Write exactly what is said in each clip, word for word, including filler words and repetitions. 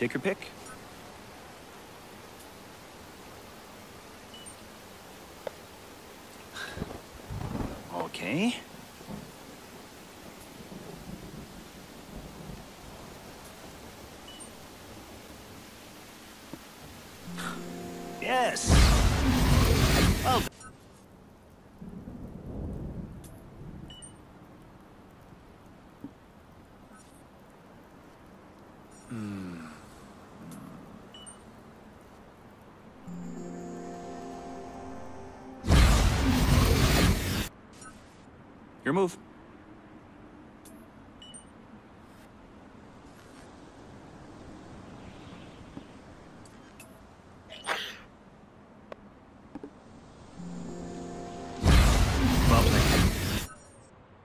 Take your pick. Okay. Yes. Oh. Hmm. Your move.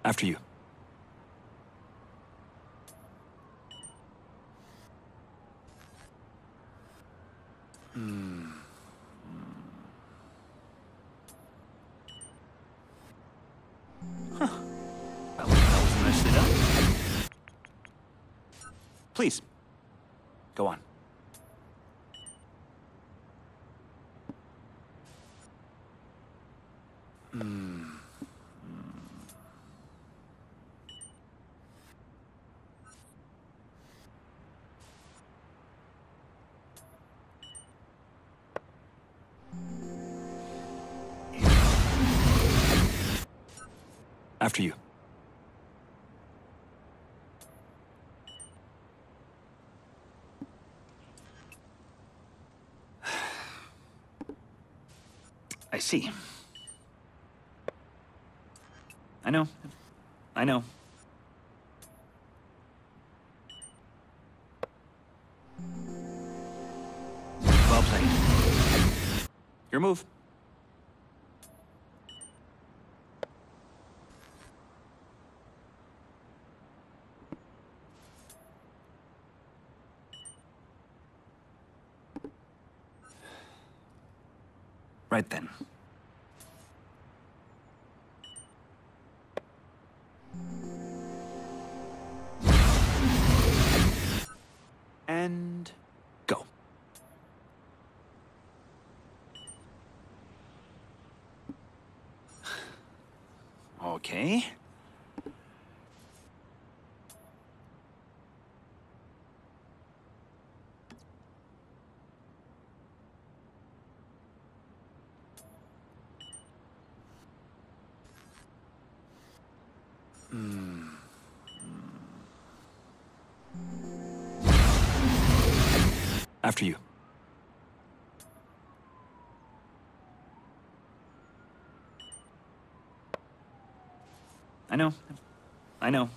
After you. Hmm. Huh. That was, that was nicely done. Please. Go on. Hmm. After you. I see. I know. I know. Well played. Your move. Right then. And go. Okay. After you. I know. I know.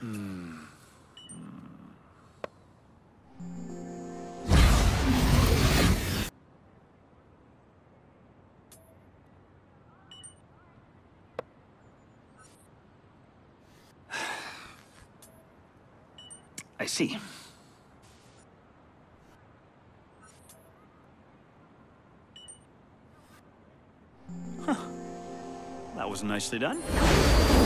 Hmm. I see. Huh. That was nicely done.